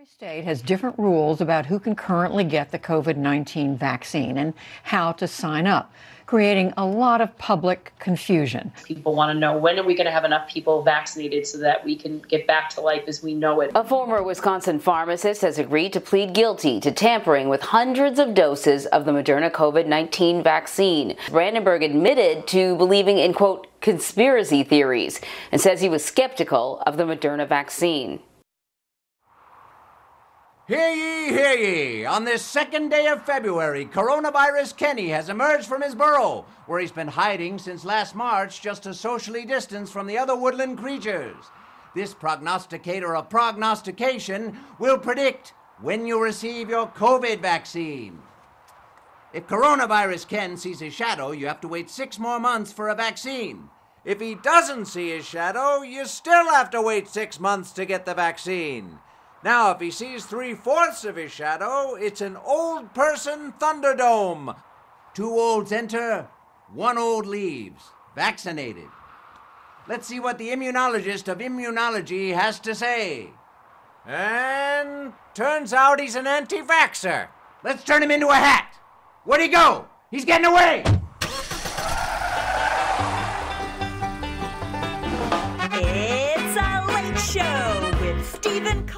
Every state has different rules about who can currently get the COVID-19 vaccine and how to sign up, creating a lot of public confusion. People want to know, when are we going to have enough people vaccinated so that we can get back to life as we know it? A former Wisconsin pharmacist has agreed to plead guilty to tampering with hundreds of doses of the Moderna COVID-19 vaccine. Brandenburg admitted to believing in, quote, conspiracy theories and says he was skeptical of the Moderna vaccine. Hear ye, hear ye. On this second day of February, Coronavirus Kenny has emerged from his burrow, where he's been hiding since last March just to socially distance from the other woodland creatures. This prognosticator of prognostication will predict when you receive your COVID vaccine. If Coronavirus Ken sees his shadow, you have to wait 6 more months for a vaccine. If he doesn't see his shadow, you still have to wait 6 months to get the vaccine. Now, if he sees 3/4 of his shadow, it's an old person Thunderdome. 2 olds enter, 1 old leaves, vaccinated. Let's see what the immunologist of immunology has to say. And turns out he's an anti-vaxxer. Let's turn him into a hat. Where'd he go? He's getting away. It's a Late Show with Stephen Colbert.